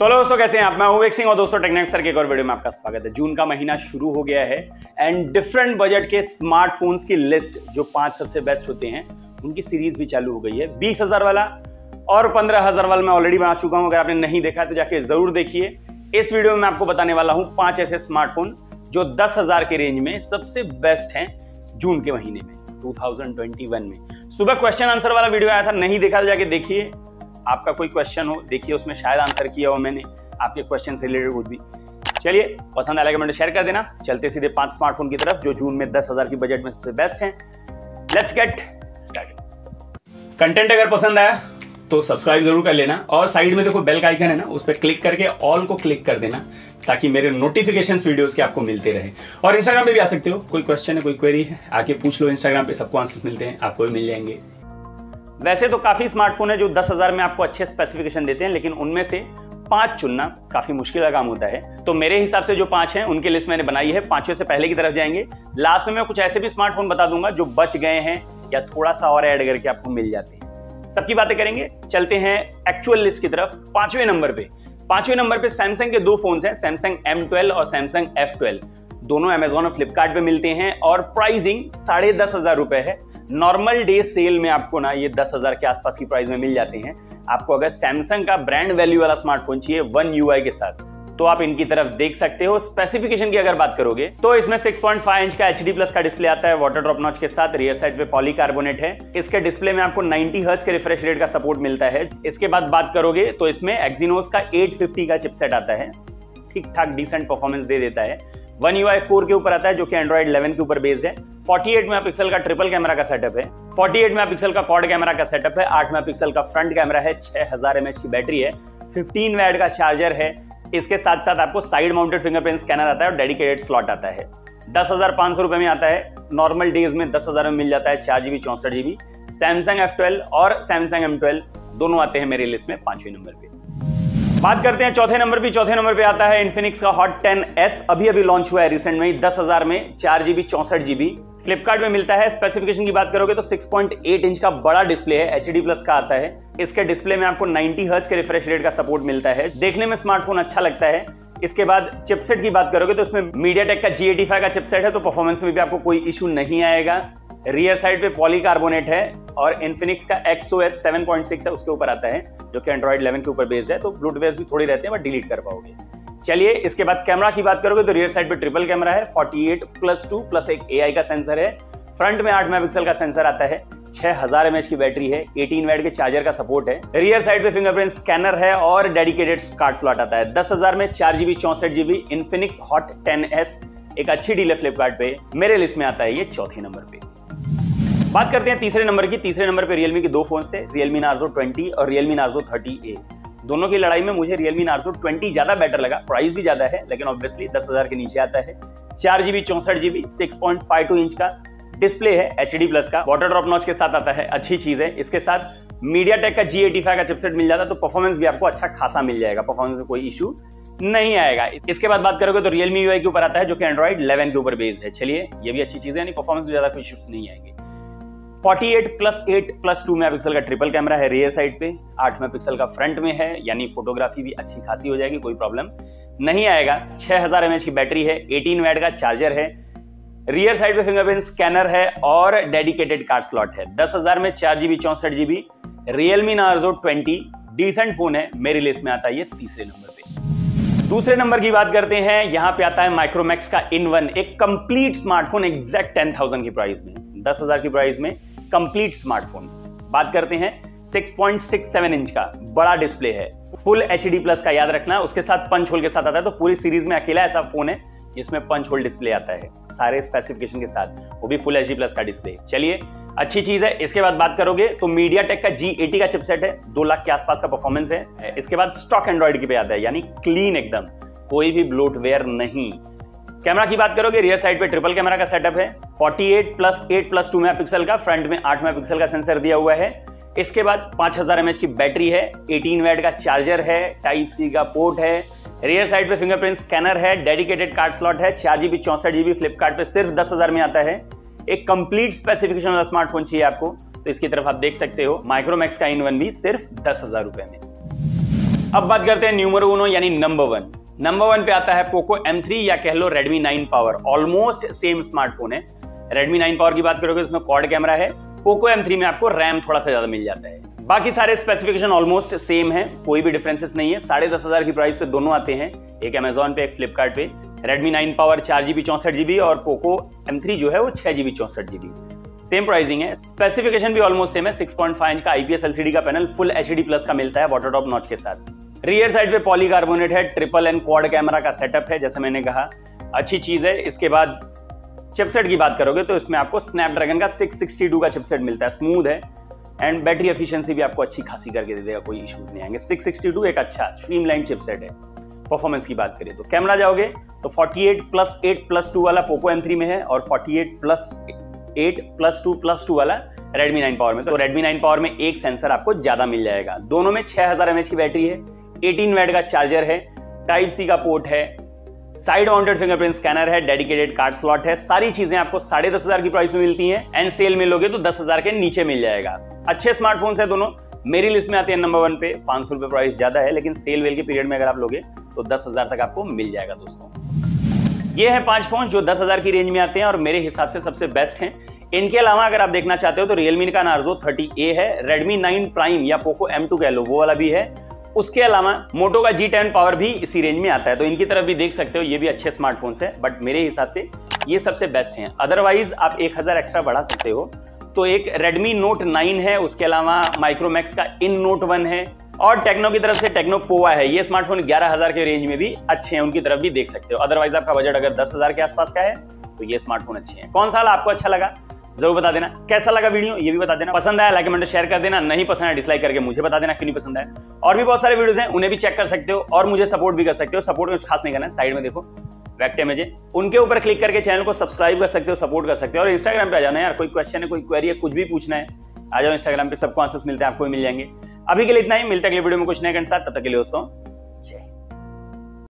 तो हेलो दोस्तों, कैसे हैं आप। मैं विवेक सिंह और दोस्तों टेक्नोएक्सर के एक और वीडियो में आपका स्वागत है। जून का महीना शुरू हो गया है एंड डिफरेंट बजट के स्मार्टफोन्स की लिस्ट जो 5 सबसे बेस्ट होते हैं उनकी सीरीज भी चालू हो गई है। 20,000 वाला और 15,000 वाला मैं ऑलरेडी बना चुका हूं, अगर आपने नहीं देखा तो जाके जरूर देखिए। इस वीडियो में आपको बताने वाला हूँ 5 ऐसे स्मार्टफोन जो 10,000 के रेंज में सबसे बेस्ट हैं जून के महीने में 2021 में। सुबह क्वेश्चन आंसर वाला वीडियो आया था, नहीं देखा तो जाके देखिए। आपका कोई क्वेश्चन हो देखिए, उसमें शायद आंसर किया हो मैंने आपके क्वेश्चन से रिलेटेड कुछ भी। चलिए, पसंद आया कमेंट शेयर कर देना। चलते सीधे 5 स्मार्टफोन की तरफ जो जून में 10,000 की बजट में सबसे बेस्ट हैं। Let's get started. कंटेंट अगर पसंद आया तो सब्सक्राइब जरूर कर लेना और साइड में देखो बेल का आइकन है ना, उस पर क्लिक करके ऑल को क्लिक कर देना ताकि मेरे नोटिफिकेशंस वीडियोस के आपको मिलते रहे। और इंस्टाग्राम पे भी आ सकते हो, कोई क्वेश्चन है कोई क्वेरी है आके पूछ लो। इंस्टाग्राम पे सबको आंसर मिलते हैं, आपको भी मिल जाएंगे। वैसे तो काफी स्मार्टफोन है जो 10,000 में आपको अच्छे स्पेसिफिकेशन देते हैं, लेकिन उनमें से 5 चुनना काफी मुश्किल का काम होता है। तो मेरे हिसाब से जो 5 हैं उनकी लिस्ट मैंने बनाई है। 5वें से पहले की तरफ जाएंगे। लास्ट में मैं कुछ ऐसे भी स्मार्टफोन बता दूंगा जो बच गए हैं या थोड़ा सा और ऐड करके आपको मिल जाते हैं। सबकी बातें करेंगे, चलते हैं एक्चुअल लिस्ट की तरफ। 5वें नंबर पे सैमसंग के 2 फोन्स हैं, सैमसंग M12 और सैमसंग F12। दोनों अमेजोन और फ्लिपकार्ट पे मिलते हैं और प्राइसिंग 15,500 रुपए है। नॉर्मल डे सेल में आपको ना ये 10,000 के आसपास की प्राइस में मिल जाते हैं। आपको अगर सैमसंग का ब्रांड वैल्यू वाला स्मार्टफोन चाहिए वन UI के साथ तो आप इनकी तरफ देख सकते हो। स्पेसिफिकेशन की अगर बात करोगे तो इसमें 6.5 इंच का HD+ का डिस्प्ले आता है वाटर ड्रॉप नॉच के साथ। रियर साइड पे पॉलीकार्बोनेट है। इसके डिस्प्ले में आपको 90 हर्ट्ज के रिफ्रेश रेट का सपोर्ट मिलता है। इसके बाद बात करोगे तो इसमें एक्सिनोस का 850 का चिपसेट आता है, ठीक ठाक डिसेंट परफॉर्मेंस दे देता है। वन UI कोर के ऊपर आता है जो कि एंड्रॉइड 11 के ऊपर बेस्ड है। 48 मेगापिक्सल का ट्रिपल कैमरा का सेटअप है। 48 मेगापिक्सल का क्वाड कैमरा का सेटअप है। 8 मेगापिक्सल का फ्रंट कैमरा है। 6000 mAh की बैटरी है। 15 वाट का चार्जर है। इसके साथ साथ आपको साइड माउंटेड फिंगरप्रिंट स्कैनर आता है और डेडिकेटेड स्लॉट आता है। 10,500 रुपए में आता है। नॉर्मल डेज में 10,000 में मिल जाता है 4GB 64GB। सैमसंग F12 और सैमसंग M12 दोनों आते हैं मेरी लिस्ट में 5वें नंबर पे। बात करते हैं 4थे नंबर पे। 4थे नंबर पे आता है इन्फिनिक्स का हॉट 10s। अभी लॉन्च हुआ है रिसेंट में ही, 10,000 में 4GB 64GB। फ्लिपकार्ट में मिलता है। स्पेसिफिकेशन की बात करोगे तो 6.8 इंच का बड़ा डिस्प्ले है, HD+ का आता है। इसके डिस्प्ले में आपको 90 हर्ट्ज के रिफ्रेश रेट का सपोर्ट मिलता है। देखने में स्मार्टफोन अच्छा लगता है। इसके बाद चिपसेट की बात करोगे तो इसमें मीडियाटेक का G85 का चिपसेट है, तो परफॉर्मेंस में भी आपको कोई इशू नहीं आएगा। रियर साइड पे पॉलीकार्बोनेट है और इन्फिनिक्स का XOS 7.6 है, उसके ऊपर आता है जो कि एंड्रॉइड 11 के ऊपर बेस्ड है। तो ब्लूटूथ भी थोड़ी रहते हैं बट डिलीट कर पाओगे। चलिए, इसके बाद कैमरा की बात करोगे तो रियर साइड पे ट्रिपल कैमरा है। 48+2+ एक AI का सेंसर है। फ्रंट में 8 मेगापिक्सल का सेंसर आता है। 6000 mAh की बैटरी है। 18 वाट के चार्जर का सपोर्ट है। रियर साइड पे फिंगरप्रिंट स्कैनर है और डेडिकेटेड कार्ड स्लॉट आता है। 10,000 में 4GB 64GB Infinix hot 10s, एक अच्छी डील है फ्लिपकार्ट पे, मेरे लिस्ट में आता है ये 4थे नंबर पे। बात करते हैं 3रे नंबर की। 3रे नंबर पे रियलमी के 2 फोन्स थे, रियलमी Narzo 20 और रियलमी Narzo 30A। दोनों की लड़ाई में मुझे रियलमी Narzo 20 ज्यादा बेटर लगा। प्राइस भी ज्यादा है लेकिन ऑब्वियसली 10,000 के नीचे आता है। 4GB 64GB 6.52 इंच का डिस्प्ले है, HD+ का वाटर ड्रॉप नॉच के साथ आता है, अच्छी चीज है। इसके साथ मीडियाटेक का G85 का चिपसेट मिल जाता है तो परफॉर्मेंस भी आपको अच्छा खासा मिल जाएगा, परफॉर्मेंस में कोई इशू नहीं आएगा। इसके बाद बात करोगे तो रियलमी UI के ऊपर आता है जो कि एंड्रॉइड 11 के ऊपर बेस्ड है। चलिए, ये भी अच्छी चीज है, यानी परफॉर्मेंस में ज्यादा कोई इशू नहीं आएंगे। 48+8+2 मेगापिक्सल का ट्रिपल कैमरा है रियर साइड पे। 8 मेगापिक्सल का फ्रंट में है, यानी फोटोग्राफी भी अच्छी खासी हो जाएगी, कोई प्रॉब्लम नहीं आएगा। 6000 mAh की बैटरी है। 18 वाट का चार्जर है। रियर साइड पे फिंगरप्रिंट स्कैनर है और डेडिकेटेड कार्ड स्लॉट है। 10,000 में 4GB 64GB Realme Narzo 20 decent phone है, मेरी लिस्ट में आता है ये 3रे नंबर पे। 2रे नंबर की बात करते हैं। यहाँ पे आता है माइक्रोमैक्स का In1, एक कंप्लीट स्मार्टफोन एग्जैक्ट 10,000 की प्राइस में, 10,000 की प्राइस में कंप्लीट स्मार्टफोन। बात करते हैं 6.67 इंच का बड़ा डिस्प्ले है, फुल HD+ का, याद रखना। उसके साथ पंच होल के साथ आता है, तो पूरी सीरीज में अकेला ऐसा फोन है जिसमें पंच होल डिस्प्ले आता है सारे स्पेसिफिकेशन के साथ, वो भी फुल HD+ का डिस्प्ले। चलिए, अच्छी चीज है। इसके बाद बात करोगे तो मीडियाटेक का G80 का चिपसेट है। 2 लाख के आसपास का परफॉर्मेंस है। इसके बाद स्टॉक एंड्रॉइड की पे आता है, यानी क्लीन एकदम, कोई भी ब्लोटवेयर नहीं। कैमरा की बात करोगे रियर साइड पे ट्रिपल कैमरा का सेटअप है। 48+8+2 मेगापिक्सल का, फ्रंट में 8 मेगापिक्सल का सेंसर दिया हुआ है। इसके बाद 5000 mAh की बैटरी है। 18 वाट का चार्जर है। Type-C का पोर्ट है। रियर साइड पे फिंगरप्रिंट स्कैनर है। डेडिकेटेड कार्ड स्लॉट है। 4GB 64GB फ्लिपकार्ट पे सिर्फ 10,000 में आता है। एक कंप्लीट स्पेसिफिकेशन वाला स्मार्टफोन चाहिए आपको तो इसकी तरफ आप देख सकते हो। माइक्रोमैक्स का In1 भी सिर्फ 10,000 रुपए में। अब बात करते हैं न्यूमरो उनो यानी नंबर 1। नंबर 1 पे आता है पोको M3 या कह लो Redmi 9 power. Almost same smartphone है। रेडमी 9 पावर की बात करोगे उसमें क्वाड कैमरा है, पोको M3 में आपको रैम थोड़ा सा ज्यादा मिल जाता है। बाकी सारे स्पेसिफिकेशन ऑलमोस्ट सेम है, कोई भी डिफरेंसेस नहीं है। 10,500 की प्राइस पे दोनों आते हैं, एक अमेजोन पे एक फ्लिपकार्ट पे। रेडमी 9 पावर 4GB 64GB और पोको M3 जो है वो 6GB 64GB। सेम प्राइसिंग है, स्पेसिफिकेशन भी ऑलमोस्ट सेम है। 6.5 इंच का IPS LCD का पैनल फुल HD प्लस का मिलता है वाटर टॉप नॉच के साथ। रियर साइड पे पॉलीकार्बोनेट है, ट्रिपल एंड क्वाड कैमरा का सेटअप है, जैसे मैंने कहा अच्छी चीज है। इसके बाद चिपसेट की बात करोगे तो इसमें आपको स्नैपड्रैगन का 662 का चिपसेट मिलता है, स्मूथ है एंड बैटरी एफिशिएंसी भी आपको अच्छी खासी करके दे देगा, कोई इश्यूज नहीं आएंगे। 662 एक अच्छा स्ट्रीमलाइन चिपसेट है। परफॉर्मेंस की बात करें तो कैमरा जाओगे तो 48+8+2 वाला पोको M3 में है और 48+8+2+2 वाला रेडमी 9 पावर में। तो रेडमी 9 पावर में एक सेंसर आपको ज्यादा मिल जाएगा। दोनों में 6000 mAh की बैटरी है, 18W का चार्जर है, Type-C का पोर्ट है, साइड माउंटेड फिंगरप्रिंट स्कैनर है, डेडिकेटेड कार्ड स्लॉट है। सारी चीजें आपको 10,500 की प्राइस में मिलती हैं एंड सेल में लोगे तो 10,000 के नीचे मिल जाएगा। अच्छे स्मार्टफोन है दोनों, मेरी लिस्ट में आते हैं नंबर 1 पे। 500 प्राइस ज्यादा है, लेकिन सेल वेल के पीरियड में अगर आप लोगे तो 10,000 तक आपको मिल जाएगा। दोस्तों ये है 5 फोन जो 10,000 की रेंज में आते हैं और मेरे हिसाब से सबसे बेस्ट हैं। इनके अलावा अगर आप देखना चाहते हो तो Realme का Narzo 30A है, Redmi 9 Prime या Poco M2 कह लो वो वाला भी है। उसके अलावा Moto का G10 Power भी इसी रेंज में आता है, तो इनकी तरफ भी देख सकते हो, ये भी अच्छे स्मार्टफोन है। बट मेरे हिसाब से ये सबसे बेस्ट हैं। अदरवाइज आप 1,000 एक्स्ट्रा बढ़ा सकते हो। तो एक Redmi Note 9 है, उसके अलावा Micromax का In Note One है और टेक्नो की तरफ से टेक्नो पोवा है। ये स्मार्टफोन 11,000 के रेंज में भी अच्छे हैं, उनकी तरफ भी देख सकते हो। अदरवाइज आपका बजट अगर 10,000 के आसपास का है तो ये स्मार्टफोन अच्छे हैं। कौन सा आपको अच्छा लगा जरूर बता देना। कैसा लगा वीडियो ये भी बता देना। पसंद आया लाइक कमेंट शेयर कर देना, नहीं पसंद आया डिसलाइक करके मुझे बता देना क्यों नहीं पसंद आया। और भी बहुत सारे वीडियोस हैं, उन्हें भी चेक कर सकते हो और मुझे सपोर्ट भी कर सकते हो। सपोर्ट कुछ खास नहीं करना, साइड में देखो वेक्टर में जे उनके ऊपर क्लिक करके चैनल को सब्सक्राइब कर सकते हो, सपोर्ट कर सकते हो। और इंस्टाग्राम पे आ जाना यार, कोई क्वेश्चन है कोई क्वेरी है कुछ भी पूछना है आ जाओ इंस्टाग्राम पे, सबको आंसर्स मिलते हैं, आपको भी मिल जाएंगे। अभी के लिए इतना ही, मिलते हैं अगले वीडियो में कुछ नए के साथ। तब तक के लिए दोस्तों।